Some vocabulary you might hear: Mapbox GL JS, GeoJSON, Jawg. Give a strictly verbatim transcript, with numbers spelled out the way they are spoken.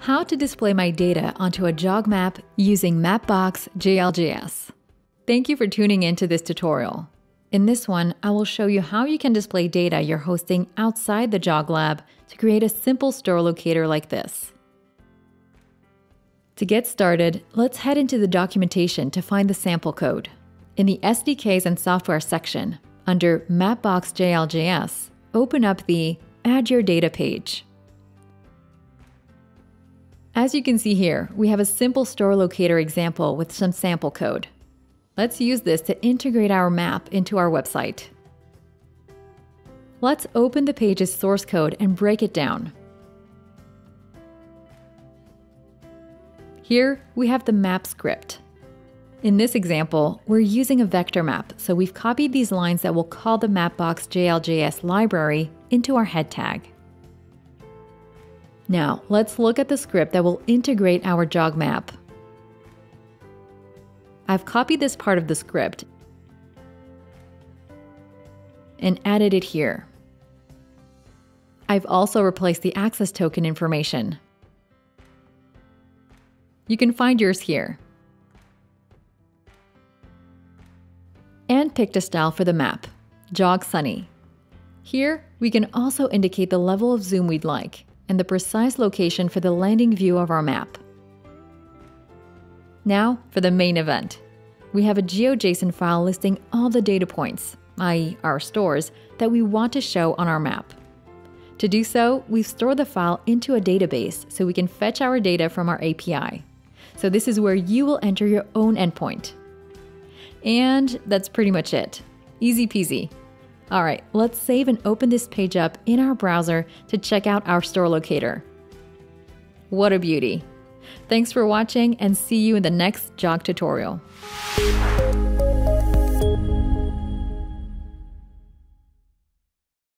how to display my data onto a Jawg map using Mapbox G L J S. Thank you for tuning in to this tutorial. In this one, I will show you how you can display data you're hosting outside the Jawg lab to create a simple store locator like this. To get started, let's head into the documentation to find the sample code. In the S D Ks and software section, under Mapbox G L J S, open up the Add Your Data page. As you can see here, we have a simple store locator example with some sample code. Let's use this to integrate our map into our website. Let's open the page's source code and break it down. Here, we have the map script. In this example, we're using a vector map, so we've copied these lines that will call the Mapbox G L J S library into our head tag. Now, let's look at the script that will integrate our Jawg map. I've copied this part of the script and added it here. I've also replaced the access token information. You can find yours here. And picked a style for the map, Jawg Sunny. Here, we can also indicate the level of zoom we'd like and the precise location for the landing view of our map. Now for the main event. We have a GeoJSON file listing all the data points, that is our stores, that we want to show on our map. To do so, we've stored the file into a database so we can fetch our data from our A P I. So this is where you will enter your own endpoint. And that's pretty much it. Easy peasy. All right, let's save and open this page up in our browser to check out our store locator. What a beauty. Thanks for watching and see you in the next Jawg tutorial.